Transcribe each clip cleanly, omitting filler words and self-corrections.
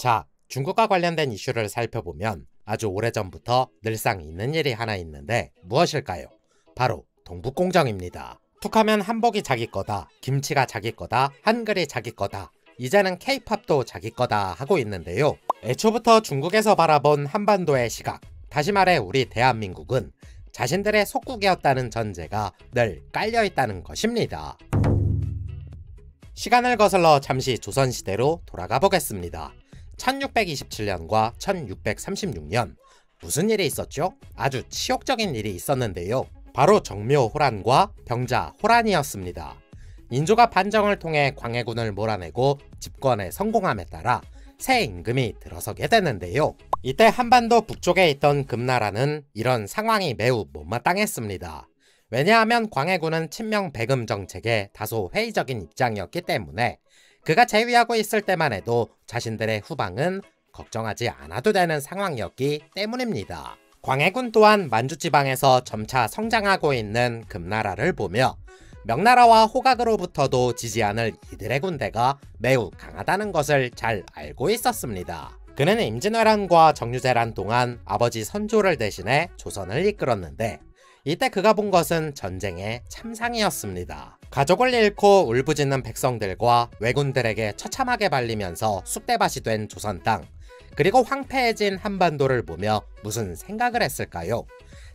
자, 중국과 관련된 이슈를 살펴보면 아주 오래전부터 늘상 있는 일이 하나 있는데 무엇일까요? 바로 동북공정입니다. 툭하면 한복이 자기 거다, 김치가 자기 거다, 한글이 자기 거다, 이제는 케이팝도 자기 거다 하고 있는데요. 애초부터 중국에서 바라본 한반도의 시각, 다시 말해 우리 대한민국은 자신들의 속국이었다는 전제가 늘 깔려있다는 것입니다. 시간을 거슬러 잠시 조선시대로 돌아가 보겠습니다. 1627년과 1636년 무슨 일이 있었죠? 아주 치욕적인 일이 있었는데요. 바로 정묘 호란과 병자 호란이었습니다. 인조가 반정을 통해 광해군을 몰아내고 집권에 성공함에 따라 새 임금이 들어서게 됐는데요. 이때 한반도 북쪽에 있던 금나라는 이런 상황이 매우 못마땅했습니다. 왜냐하면 광해군은 친명 배금 정책에 다소 회의적인 입장이었기 때문에 그가 재위하고 있을 때만 해도 자신들의 후방은 걱정하지 않아도 되는 상황이었기 때문입니다. 광해군 또한 만주지방에서 점차 성장하고 있는 금나라를 보며 명나라와 호각으로부터도 지지 않을 이들의 군대가 매우 강하다는 것을 잘 알고 있었습니다. 그는 임진왜란과 정유재란 동안 아버지 선조를 대신해 조선을 이끌었는데 이때 그가 본 것은 전쟁의 참상이었습니다. 가족을 잃고 울부짖는 백성들과 왜군들에게 처참하게 발리면서 쑥대밭이 된 조선 땅, 그리고 황폐해진 한반도를 보며 무슨 생각을 했을까요?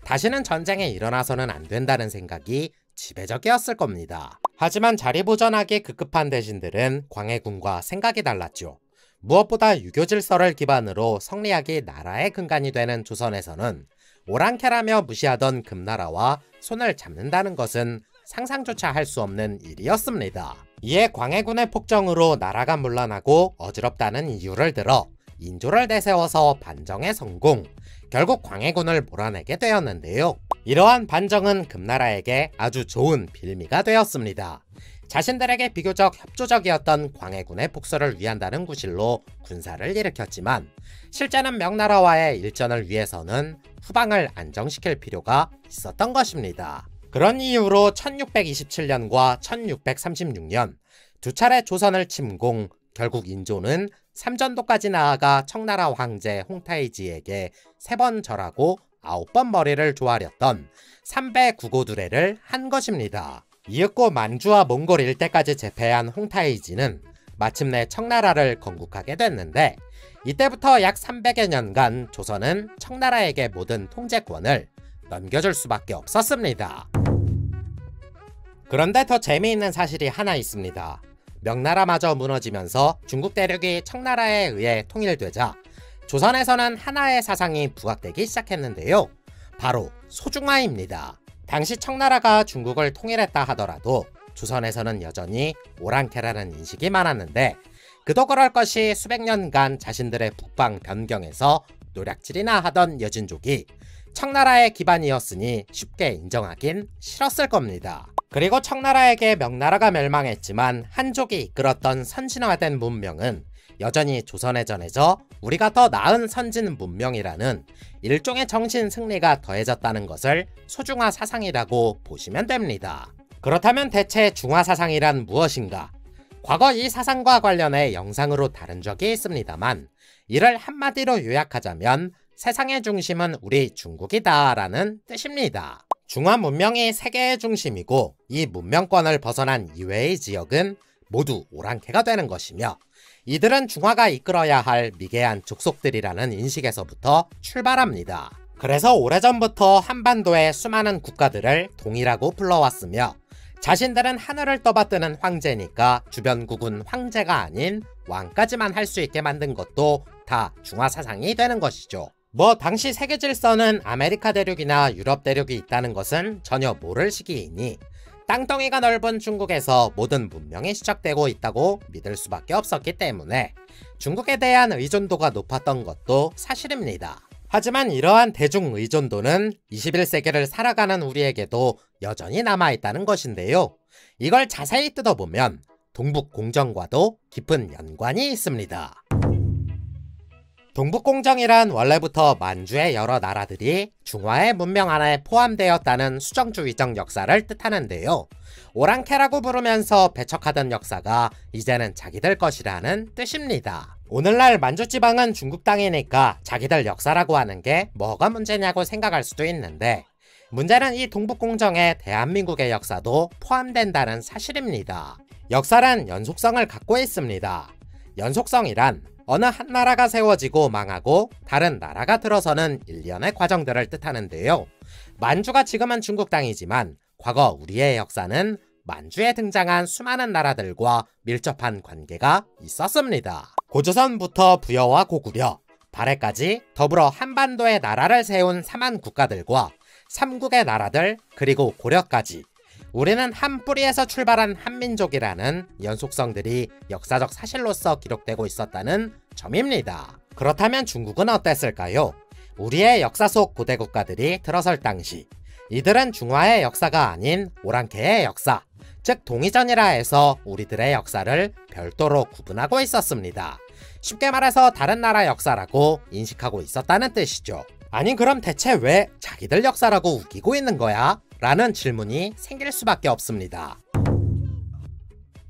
다시는 전쟁에 일어나서는 안 된다는 생각이 지배적이었을 겁니다. 하지만 자리보전하기 급급한 대신들은 광해군과 생각이 달랐죠. 무엇보다 유교 질서를 기반으로 성리학이 나라의 근간이 되는 조선에서는 오랑캐라며 무시하던 금나라와 손을 잡는다는 것은 상상조차 할 수 없는 일이었습니다. 이에 광해군의 폭정으로 나라가 물러나고 어지럽다는 이유를 들어 인조를 내세워서 반정에 성공, 결국 광해군을 몰아내게 되었는데요. 이러한 반정은 금나라에게 아주 좋은 빌미가 되었습니다. 자신들에게 비교적 협조적이었던 광해군의 복수를 위한다는 구실로 군사를 일으켰지만 실제는 명나라와의 일전을 위해서는 후방을 안정시킬 필요가 있었던 것입니다. 그런 이유로 1627년과 1636년 두 차례 조선을 침공, 결국 인조는 삼전도까지 나아가 청나라 황제 홍타이지에게 3번 절하고 9번 머리를 조아렸던 삼배 구고두례를 한 것입니다. 이윽고 만주와 몽골 일대까지 제패한 홍타이지는 마침내 청나라를 건국하게 됐는데 이때부터 약 300여 년간 조선은 청나라에게 모든 통제권을 넘겨줄 수밖에 없었습니다. 그런데 더 재미있는 사실이 하나 있습니다. 명나라마저 무너지면서 중국 대륙이 청나라에 의해 통일되자 조선에서는 하나의 사상이 부각되기 시작했는데요. 바로 소중화입니다. 당시 청나라가 중국을 통일했다 하더라도 조선에서는 여전히 오랑캐라는 인식이 많았는데 그도 그럴 것이 수백 년간 자신들의 북방 변경에서 노략질이나 하던 여진족이 청나라의 기반이었으니 쉽게 인정하긴 싫었을 겁니다. 그리고 청나라에게 명나라가 멸망했지만 한족이 이끌었던 선진화된 문명은 여전히 조선에 전해져 우리가 더 나은 선진 문명이라는 일종의 정신 승리가 더해졌다는 것을 소중화 사상이라고 보시면 됩니다. 그렇다면 대체 중화 사상이란 무엇인가? 과거 이 사상과 관련해 영상으로 다룬 적이 있습니다만 이를 한마디로 요약하자면 세상의 중심은 우리 중국이다 라는 뜻입니다. 중화 문명이 세계의 중심이고 이 문명권을 벗어난 이외의 지역은 모두 오랑캐가 되는 것이며 이들은 중화가 이끌어야 할 미개한 족속들이라는 인식에서부터 출발합니다. 그래서 오래전부터 한반도의 수많은 국가들을 동이라고 불러왔으며 자신들은 하늘을 떠받드는 황제니까 주변국은 황제가 아닌 왕까지만 할 수 있게 만든 것도 다 중화사상이 되는 것이죠. 뭐 당시 세계 질서는 아메리카 대륙이나 유럽 대륙이 있다는 것은 전혀 모를 시기이니 땅덩이가 넓은 중국에서 모든 문명이 시작되고 있다고 믿을 수밖에 없었기 때문에 중국에 대한 의존도가 높았던 것도 사실입니다. 하지만 이러한 대중 의존도는 21세기를 살아가는 우리에게도 여전히 남아있다는 것인데요. 이걸 자세히 뜯어보면 동북공정과도 깊은 연관이 있습니다. 동북공정이란 원래부터 만주의 여러 나라들이 중화의 문명 하나에 포함되었다는 수정주의적 역사를 뜻하는데요. 오랑캐라고 부르면서 배척하던 역사가 이제는 자기들 것이라는 뜻입니다. 오늘날 만주지방은 중국 땅이니까 자기들 역사라고 하는 게 뭐가 문제냐고 생각할 수도 있는데, 문제는 이 동북공정에 대한민국의 역사도 포함된다는 사실입니다. 역사란 연속성을 갖고 있습니다. 연속성이란 어느 한 나라가 세워지고 망하고 다른 나라가 들어서는 일련의 과정들을 뜻하는데요. 만주가 지금은 중국 땅이지만 과거 우리의 역사는 만주에 등장한 수많은 나라들과 밀접한 관계가 있었습니다. 고조선부터 부여와 고구려, 발해까지 더불어 한반도에 나라를 세운 사만 국가들과 삼국의 나라들, 그리고 고려까지 우리는 한 뿌리에서 출발한 한민족이라는 연속성들이 역사적 사실로서 기록되고 있었다는 점입니다. 그렇다면 중국은 어땠을까요? 우리의 역사 속 고대 국가들이 들어설 당시 이들은 중화의 역사가 아닌 오랑캐의 역사, 즉 동이전이라 해서 우리들의 역사를 별도로 구분하고 있었습니다. 쉽게 말해서 다른 나라 역사라고 인식하고 있었다는 뜻이죠. 아니 그럼 대체 왜 자기들 역사라고 우기고 있는 거야? 라는 질문이 생길 수밖에 없습니다.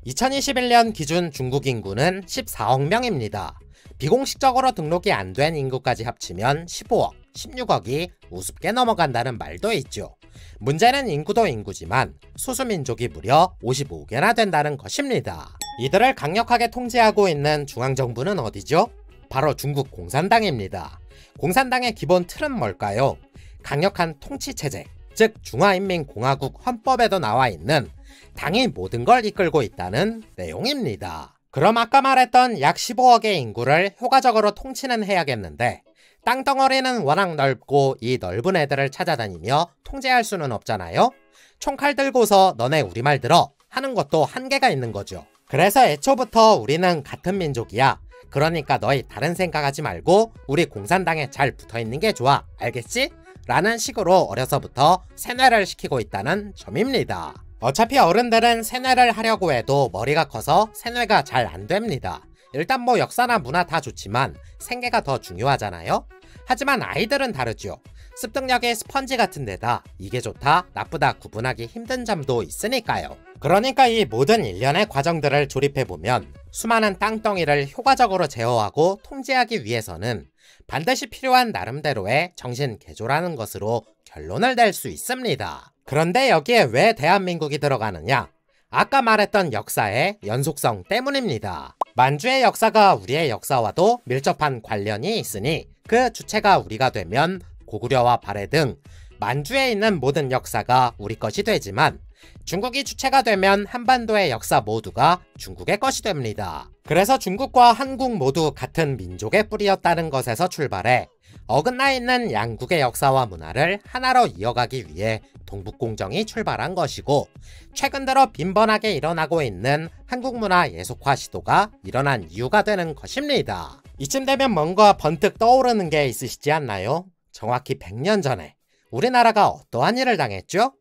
2021년 기준 중국 인구는 14억 명입니다. 비공식적으로 등록이 안 된 인구까지 합치면 15억, 16억이 우습게 넘어간다는 말도 있죠. 문제는 인구도 인구지만 소수민족이 무려 55개나 된다는 것입니다. 이들을 강력하게 통제하고 있는 중앙정부는 어디죠? 바로 중국 공산당입니다. 공산당의 기본 틀은 뭘까요? 강력한 통치체제, 즉 중화인민공화국 헌법에도 나와 있는 당이 모든 걸 이끌고 있다는 내용입니다. 그럼 아까 말했던 약 15억의 인구를 효과적으로 통치는 해야겠는데, 땅덩어리는 워낙 넓고 이 넓은 애들을 찾아다니며 통제할 수는 없잖아요. 총칼 들고서 너네 우리말 들어 하는 것도 한계가 있는 거죠. 그래서 애초부터 우리는 같은 민족이야, 그러니까 너희 다른 생각하지 말고 우리 공산당에 잘 붙어있는 게 좋아, 알겠지? 라는 식으로 어려서부터 세뇌를 시키고 있다는 점입니다. 어차피 어른들은 세뇌를 하려고 해도 머리가 커서 세뇌가 잘 안됩니다. 일단 뭐 역사나 문화 다 좋지만 생계가 더 중요하잖아요. 하지만 아이들은 다르죠. 습득력이 스펀지 같은 데다 이게 좋다 나쁘다 구분하기 힘든 점도 있으니까요. 그러니까 이 모든 일련의 과정들을 조립해보면 수많은 땅덩이를 효과적으로 제어하고 통제하기 위해서는 반드시 필요한 나름대로의 정신 개조라는 것으로 결론을 낼 수 있습니다. 그런데 여기에 왜 대한민국이 들어가느냐? 아까 말했던 역사의 연속성 때문입니다. 만주의 역사가 우리의 역사와도 밀접한 관련이 있으니 그 주체가 우리가 되면 고구려와 발해 등 만주에 있는 모든 역사가 우리 것이 되지만, 중국이 주체가 되면 한반도의 역사 모두가 중국의 것이 됩니다. 그래서 중국과 한국 모두 같은 민족의 뿌리였다는 것에서 출발해 어긋나 있는 양국의 역사와 문화를 하나로 이어가기 위해 동북공정이 출발한 것이고, 최근 들어 빈번하게 일어나고 있는 한국문화 예속화 시도가 일어난 이유가 되는 것입니다. 이쯤 되면 뭔가 번뜩 떠오르는 게 있으시지 않나요? 정확히 100년 전에 우리나라가 어떠한 일을 당했죠?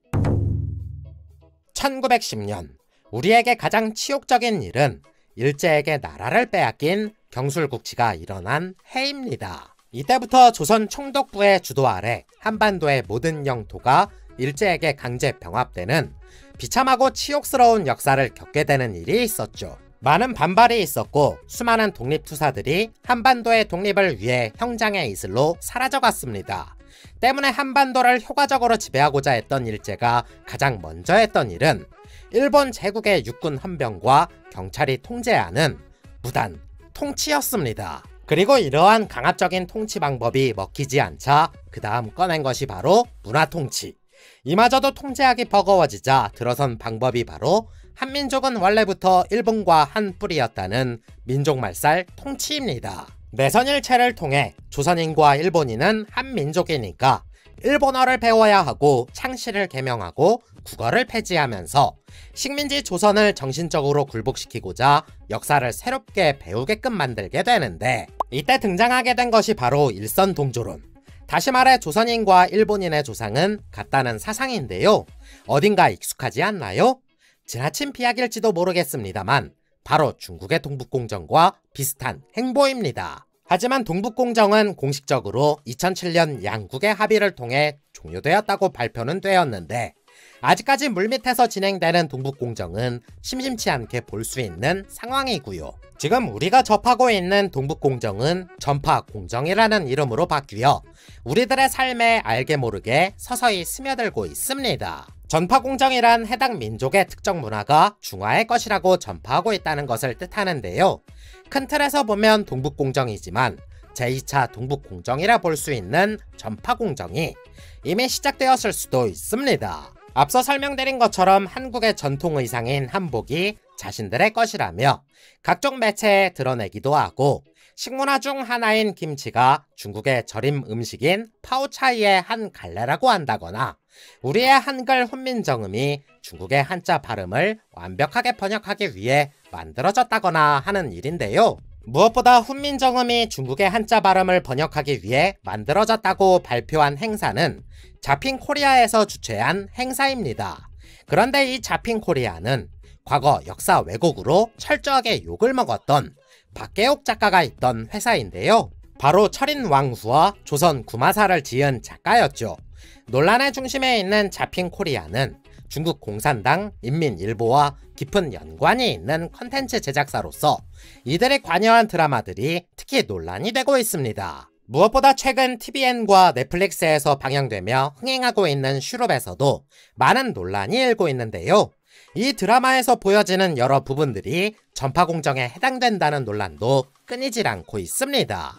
1910년 우리에게 가장 치욕적인 일은 일제에게 나라를 빼앗긴 경술국치가 일어난 해입니다. 이때부터 조선 총독부의 주도 아래 한반도의 모든 영토가 일제에게 강제 병합되는 비참하고 치욕스러운 역사를 겪게 되는 일이 있었죠. 많은 반발이 있었고 수많은 독립투사들이 한반도의 독립을 위해 형장의 이슬로 사라져갔습니다. 때문에 한반도를 효과적으로 지배하고자 했던 일제가 가장 먼저 했던 일은 일본 제국의 육군 헌병과 경찰이 통제하는 무단 통치였습니다. 그리고 이러한 강압적인 통치 방법이 먹히지 않자 그 다음 꺼낸 것이 바로 문화통치. 이마저도 통제하기 버거워지자 들어선 방법이 바로 한민족은 원래부터 일본과 한 뿌리였다는 민족말살 통치입니다. 내선일체를 통해 조선인과 일본인은 한민족이니까 일본어를 배워야 하고 창시를 개명하고 국어를 폐지하면서 식민지 조선을 정신적으로 굴복시키고자 역사를 새롭게 배우게끔 만들게 되는데, 이때 등장하게 된 것이 바로 일선동조론. 다시 말해 조선인과 일본인의 조상은 같다는 사상인데요. 어딘가 익숙하지 않나요? 지나친 비약일지도 모르겠습니다만 바로 중국의 동북공정과 비슷한 행보입니다. 하지만 동북공정은 공식적으로 2007년 양국의 합의를 통해 종료되었다고 발표는 되었는데 아직까지 물밑에서 진행되는 동북공정은 심심치 않게 볼 수 있는 상황이고요. 지금 우리가 접하고 있는 동북공정은 전파공정이라는 이름으로 바뀌어 우리들의 삶에 알게 모르게 서서히 스며들고 있습니다. 전파공정이란 해당 민족의 특정 문화가 중화의 것이라고 전파하고 있다는 것을 뜻하는데요. 큰 틀에서 보면 동북공정이지만 제2차 동북공정이라 볼 수 있는 전파공정이 이미 시작되었을 수도 있습니다. 앞서 설명드린 것처럼 한국의 전통의상인 한복이 자신들의 것이라며 각종 매체에 드러내기도 하고 식문화 중 하나인 김치가 중국의 절임 음식인 파오차이의 한 갈래라고 한다거나 우리의 한글 훈민정음이 중국의 한자 발음을 완벽하게 번역하기 위해 만들어졌다거나 하는 일인데요. 무엇보다 훈민정음이 중국의 한자 발음을 번역하기 위해 만들어졌다고 발표한 행사는 자핀 코리아에서 주최한 행사입니다. 그런데 이 자핀 코리아는 과거 역사 왜곡으로 철저하게 욕을 먹었던 박계옥 작가가 있던 회사인데요. 바로 철인 왕후와 조선 구마사를 지은 작가였죠. 논란의 중심에 있는 자핀 코리아는 중국 공산당, 인민일보와 깊은 연관이 있는 컨텐츠 제작사로서 이들이 관여한 드라마들이 특히 논란이 되고 있습니다. 무엇보다 최근 TVN과 넷플릭스에서 방영되며 흥행하고 있는 슈룹에서도 많은 논란이 일고 있는데요. 이 드라마에서 보여지는 여러 부분들이 전파공정에 해당된다는 논란도 끊이질 않고 있습니다.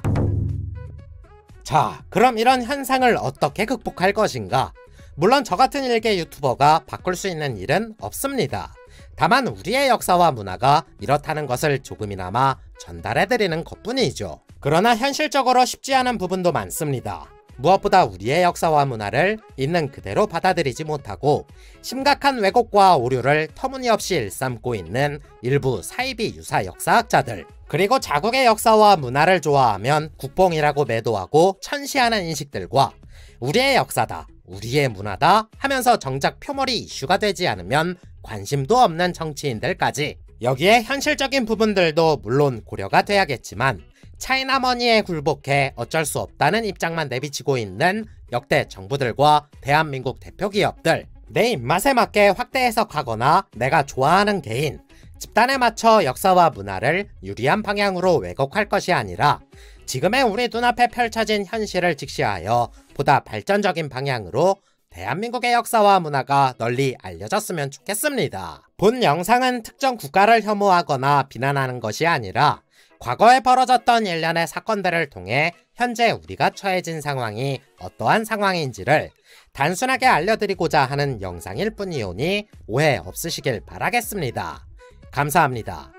자, 그럼 이런 현상을 어떻게 극복할 것인가? 물론 저같은 일개 유튜버가 바꿀 수 있는 일은 없습니다. 다만 우리의 역사와 문화가 이렇다는 것을 조금이나마 전달해드리는 것뿐이죠. 그러나 현실적으로 쉽지 않은 부분도 많습니다. 무엇보다 우리의 역사와 문화를 있는 그대로 받아들이지 못하고 심각한 왜곡과 오류를 터무니없이 일삼고 있는 일부 사이비 유사 역사학자들, 그리고 자국의 역사와 문화를 좋아하면 국뽕이라고 매도하고 천시하는 인식들과 우리의 역사다, 우리의 문화다 하면서 정작 표머리 이슈가 되지 않으면 관심도 없는 정치인들까지, 여기에 현실적인 부분들도 물론 고려가 돼야겠지만 차이나머니에 굴복해 어쩔 수 없다는 입장만 내비치고 있는 역대 정부들과 대한민국 대표 기업들, 내 입맛에 맞게 확대 해석하거나 내가 좋아하는 개인, 집단에 맞춰 역사와 문화를 유리한 방향으로 왜곡할 것이 아니라 지금의 우리 눈앞에 펼쳐진 현실을 직시하여 보다 발전적인 방향으로 대한민국의 역사와 문화가 널리 알려졌으면 좋겠습니다. 본 영상은 특정 국가를 혐오하거나 비난하는 것이 아니라 과거에 벌어졌던 일련의 사건들을 통해 현재 우리가 처해진 상황이 어떠한 상황인지를 단순하게 알려드리고자 하는 영상일 뿐이오니 오해 없으시길 바라겠습니다. 감사합니다.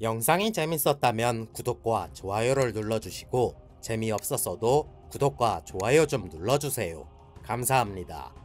영상이 재밌었다면 구독과 좋아요를 눌러주시고 재미없었어도 구독과 좋아요 좀 눌러주세요. 감사합니다.